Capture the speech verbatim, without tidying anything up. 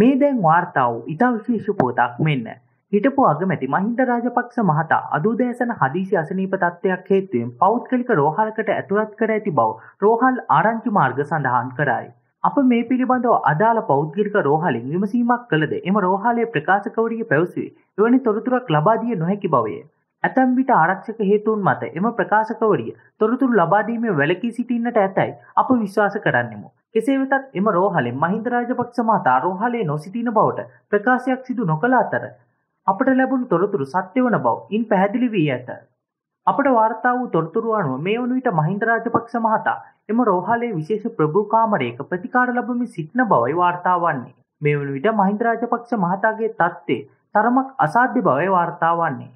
මේ දැන් වාර්තා වූ ඉතා විශේෂ පුවතක් මෙන්න. හිටපු අගමැති මහින්ද රාජපක්ෂ මහතා අදූදෑසන හදිසි අසනීප තත්ත්වයක් හේතුවෙන් පෞද්ගලික රෝහලකට ඇතුළත් කර ඇති බව රෝහල් ආරංචි මාර්ග සඳහන් කරයි. අප මේ පිළිබඳව අදාළ පෞද්ගලික රෝහලින් විමසීමක් කළද එම රෝහලේ ප්‍රකාශකවරිය පැවසුවේ එවැනි තොරතුරක් ලබා දිය නොහැකි බවය. ඇතැම් විට ආරක්ෂක හේතුන් මත එම ප්‍රකාශකවරිය තොරතුරු ලබා දීමේ වැළකී සිටින්නට ඇතැයි අප විශ්වාස කරන්නෙමු. කෙසේ වෙතත් එම රෝහලේ මහින්ද රාජපක්ෂ මහතා රෝහලේ නොසිටින බවට ප්‍රකාශයක් සිදු නොකළ අතර අපට ලැබුණු තොරතුරු සත්‍ය වන බව ඉන් පැහැදිලි වී ඇත. අපට වාර්තා වූ තොරතුරු අනුව මේ වන විට මහින්ද රාජපක්ෂ මහතා එම රෝහලේ විශේෂ ප්‍රභූ කාමරයක ප්‍රතිකාර ලැබමින් සිටින බවයි වාර්තා වන්නේ. මේ වන විට මහින්ද රාජපක්ෂ මහතාගේ තත්ත්වය තරමක් අසාධ්‍ය බවයි වාර්තා වන්නේ.